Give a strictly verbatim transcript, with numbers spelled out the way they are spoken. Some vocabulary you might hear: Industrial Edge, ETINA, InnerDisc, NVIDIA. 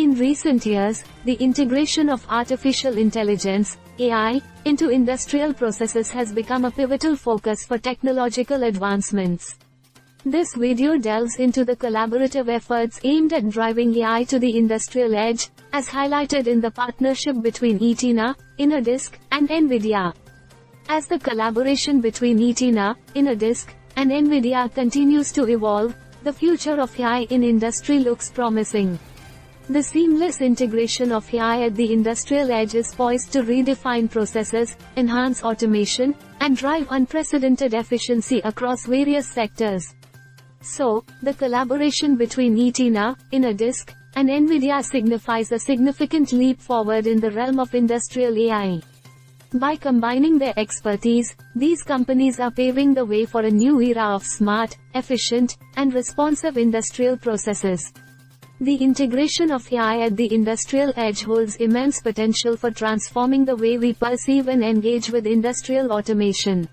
In recent years, the integration of artificial intelligence, A I, into industrial processes has become a pivotal focus for technological advancements. This video delves into the collaborative efforts aimed at driving A I to the industrial edge, as highlighted in the partnership between ETINA, InnerDisc, and NVIDIA. As the collaboration between ETINA, InnerDisc, and NVIDIA continues to evolve, the future of A I in industry looks promising. The seamless integration of A I at the industrial edge is poised to redefine processes, enhance automation, and drive unprecedented efficiency across various sectors. So, the collaboration between ETINA, InnerDisc, and NVIDIA signifies a significant leap forward in the realm of industrial A I. By combining their expertise, these companies are paving the way for a new era of smart, efficient, and responsive industrial processes. The integration of A I at the industrial edge holds immense potential for transforming the way we perceive and engage with industrial automation.